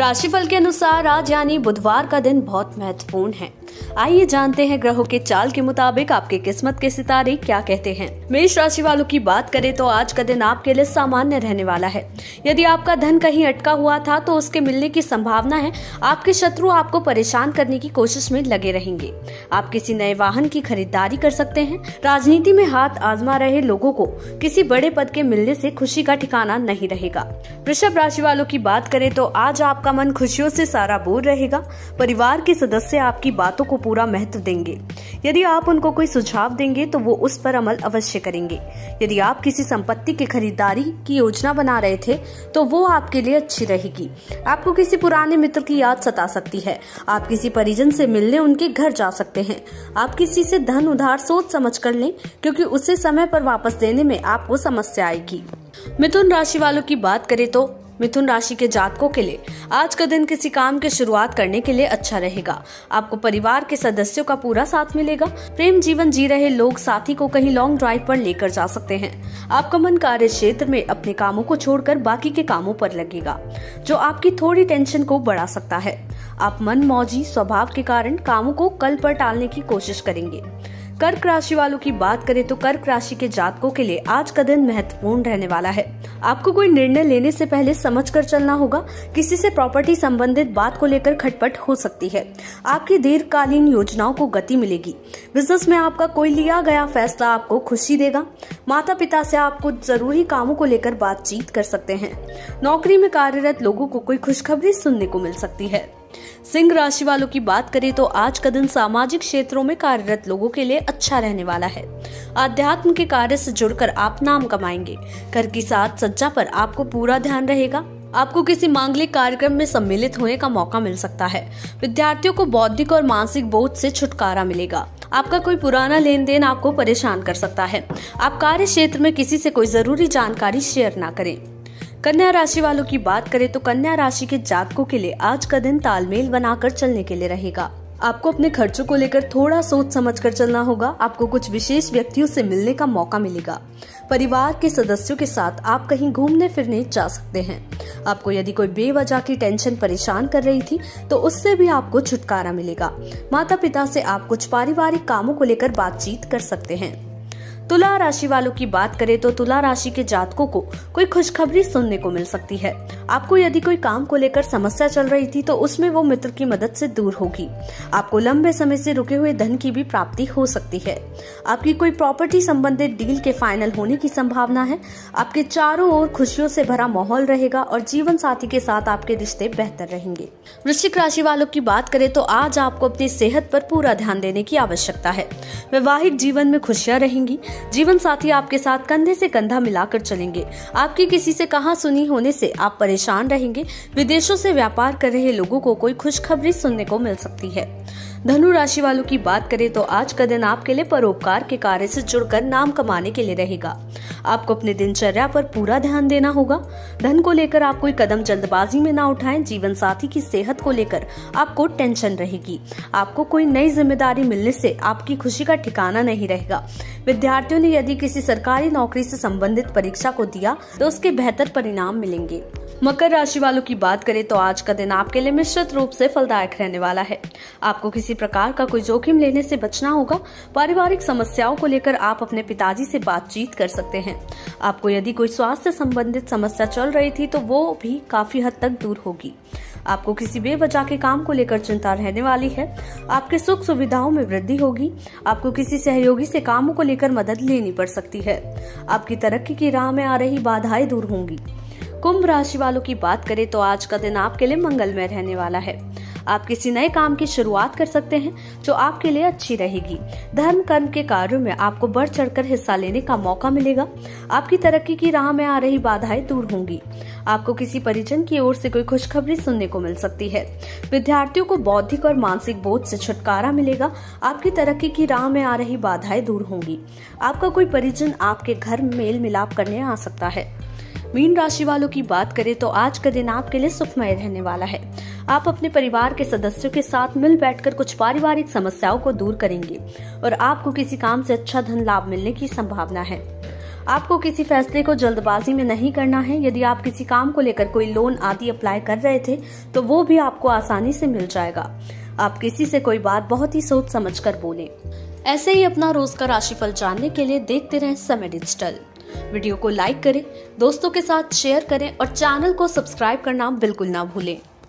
राशिफल के अनुसार आज यानी बुधवार का दिन बहुत महत्वपूर्ण है। आइए जानते हैं ग्रहों के चाल के मुताबिक आपके किस्मत के सितारे क्या कहते हैं। मेष राशि वालों की बात करें तो आज का दिन आपके लिए सामान्य रहने वाला है। यदि आपका धन कहीं अटका हुआ था तो उसके मिलने की संभावना है। आपके शत्रु आपको परेशान करने की कोशिश में लगे रहेंगे। आप किसी नए वाहन की खरीदारी कर सकते हैं। राजनीति में हाथ आजमा रहे लोगों को किसी बड़े पद के मिलने से खुशी का ठिकाना नहीं रहेगा। वृषभ राशि वालों की बात करें तो आज आपका मन खुशियों से सराबोर रहेगा। परिवार के सदस्य आपकी बातों को पूरा महत्व देंगे। यदि आप उनको कोई सुझाव देंगे तो वो उस पर अमल अवश्य करेंगे। यदि आप किसी संपत्ति की खरीदारी की योजना बना रहे थे तो वो आपके लिए अच्छी रहेगी। आपको किसी पुराने मित्र की याद सता सकती है। आप किसी परिजन से मिलने उनके घर जा सकते हैं। आप किसी से धन उधार सोच समझ कर लें क्योंकि उसे समय पर वापस देने में आपको समस्या आएगी। मिथुन राशि वालों की बात करें तो मिथुन राशि के जातकों के लिए आज का दिन किसी काम की शुरुआत करने के लिए अच्छा रहेगा। आपको परिवार के सदस्यों का पूरा साथ मिलेगा। प्रेम जीवन जी रहे लोग साथी को कहीं लॉन्ग ड्राइव पर लेकर जा सकते हैं। आपका मन कार्य क्षेत्र में अपने कामों को छोड़कर बाकी के कामों पर लगेगा जो आपकी थोड़ी टेंशन को बढ़ा सकता है। आप मन मौजी स्वभाव के कारण कामों को कल पर टालने की कोशिश करेंगे। कर्क राशि वालों की बात करें तो कर्क राशि के जातकों के लिए आज का दिन महत्वपूर्ण रहने वाला है। आपको कोई निर्णय लेने से पहले समझकर चलना होगा। किसी से प्रॉपर्टी संबंधित बात को लेकर खटपट हो सकती है। आपकी दीर्घकालीन योजनाओं को गति मिलेगी। बिजनेस में आपका कोई लिया गया फैसला आपको खुशी देगा। माता पिता से आपको जरूरी कामों को लेकर बातचीत कर सकते हैं। नौकरी में कार्यरत लोगों को कोई खुशखबरी सुनने को मिल सकती है। सिंह राशि वालों की बात करें तो आज का दिन सामाजिक क्षेत्रों में कार्यरत लोगों के लिए अच्छा रहने वाला है। आध्यात्म के कार्य से जुड़कर आप नाम कमाएंगे। घर की साथ सज्जा पर आपको पूरा ध्यान रहेगा। आपको किसी मांगलिक कार्यक्रम में सम्मिलित होने का मौका मिल सकता है। विद्यार्थियों को बौद्धिक और मानसिक बोझ से छुटकारा मिलेगा। आपका कोई पुराना लेन देन आपको परेशान कर सकता है। आप कार्य क्षेत्र में किसी से कोई जरूरी जानकारी शेयर ना करें। कन्या राशि वालों की बात करें तो कन्या राशि के जातकों के लिए आज का दिन तालमेल बनाकर चलने के लिए रहेगा। आपको अपने खर्चों को लेकर थोड़ा सोच समझकर चलना होगा। आपको कुछ विशेष व्यक्तियों से मिलने का मौका मिलेगा। परिवार के सदस्यों के साथ आप कहीं घूमने फिरने जा सकते हैं। आपको यदि कोई बेवजह की टेंशन परेशान कर रही थी तो उससे भी आपको छुटकारा मिलेगा। माता पिता से आप कुछ पारिवारिक कामों को लेकर बातचीत कर सकते हैं। तुला राशि वालों की बात करें तो तुला राशि के जातकों को कोई खुशखबरी सुनने को मिल सकती है। आपको यदि कोई काम को लेकर समस्या चल रही थी तो उसमें वो मित्र की मदद से दूर होगी। आपको लंबे समय से रुके हुए धन की भी प्राप्ति हो सकती है। आपकी कोई प्रॉपर्टी संबंधित डील के फाइनल होने की संभावना है। आपके चारों ओर खुशियों से भरा माहौल रहेगा और जीवन साथी के साथ आपके रिश्ते बेहतर रहेंगे। वृश्चिक राशि वालों की बात करें तो आज आपको अपनी सेहत पर पूरा ध्यान देने की आवश्यकता है। वैवाहिक जीवन में खुशियाँ रहेंगी। जीवन साथी आपके साथ कंधे से कंधा मिलाकर चलेंगे। आपकी किसी से कहा सुनी होने से आप परेशान रहेंगे। विदेशों से व्यापार कर रहे लोगों को कोई खुशखबरी सुनने को मिल सकती है। धनु राशि वालों की बात करें तो आज का दिन आपके लिए परोपकार के कार्य से जुड़कर नाम कमाने के लिए रहेगा। आपको अपने दिनचर्या पर पूरा ध्यान देना होगा। धन को लेकर आप कोई कदम जल्दबाजी में ना उठाएं। जीवन साथी की सेहत को लेकर आपको टेंशन रहेगी। आपको कोई नई जिम्मेदारी मिलने से आपकी खुशी का ठिकाना नहीं रहेगा। विद्यार्थियों ने यदि किसी सरकारी नौकरी से संबंधित परीक्षा को दिया तो उसके बेहतर परिणाम मिलेंगे। मकर राशि वालों की बात करें तो आज का दिन आपके लिए मिश्रित रूप से फलदायक रहने वाला है। आपको किसी प्रकार का कोई जोखिम लेने से बचना होगा। पारिवारिक समस्याओं को लेकर आप अपने पिताजी से बातचीत कर सकते हैं। आपको यदि कोई स्वास्थ्य संबंधित समस्या चल रही थी तो वो भी काफी हद तक दूर होगी। आपको किसी बेवजह के काम को लेकर चिंता रहने वाली है। आपके सुख सुविधाओं में वृद्धि होगी। आपको किसी सहयोगी से कामों को लेकर मदद लेनी पड़ सकती है। आपकी तरक्की की राह में आ रही बाधाएं दूर होंगी। कुंभ राशि वालों की बात करें तो आज का दिन आपके लिए मंगलमय रहने वाला है। आप किसी नए काम की शुरुआत कर सकते हैं जो आपके लिए अच्छी रहेगी। धर्म कर्म के कार्यों में आपको बढ़ चढ़कर हिस्सा लेने का मौका मिलेगा। आपकी तरक्की की राह में आ रही बाधाएं दूर होंगी। आपको किसी परिजन की ओर से कोई खुशखबरी सुनने को मिल सकती है। विद्यार्थियों को बौद्धिक और मानसिक बोझ से छुटकारा मिलेगा। आपकी तरक्की की राह में आ रही बाधाएं दूर होंगी। आपका कोई परिजन आपके घर मेल मिलाप करने आ सकता है। मीन राशि वालों की बात करें तो आज का दिन आपके लिए सुखमय रहने वाला है। आप अपने परिवार के सदस्यों के साथ मिल बैठकर कुछ पारिवारिक समस्याओं को दूर करेंगे और आपको किसी काम से अच्छा धन लाभ मिलने की संभावना है। आपको किसी फैसले को जल्दबाजी में नहीं करना है। यदि आप किसी काम को लेकर कोई लोन आदि अप्लाई कर रहे थे तो वो भी आपको आसानी से मिल जाएगा। आप किसी से कोई बात बहुत ही सोच समझ कर बोलें। ऐसे ही अपना रोज का राशिफल जानने के लिए देखते रहें समय डिजिटल। वीडियो को लाइक करें, दोस्तों के साथ शेयर करें और चैनल को सब्सक्राइब करना बिल्कुल ना भूलें।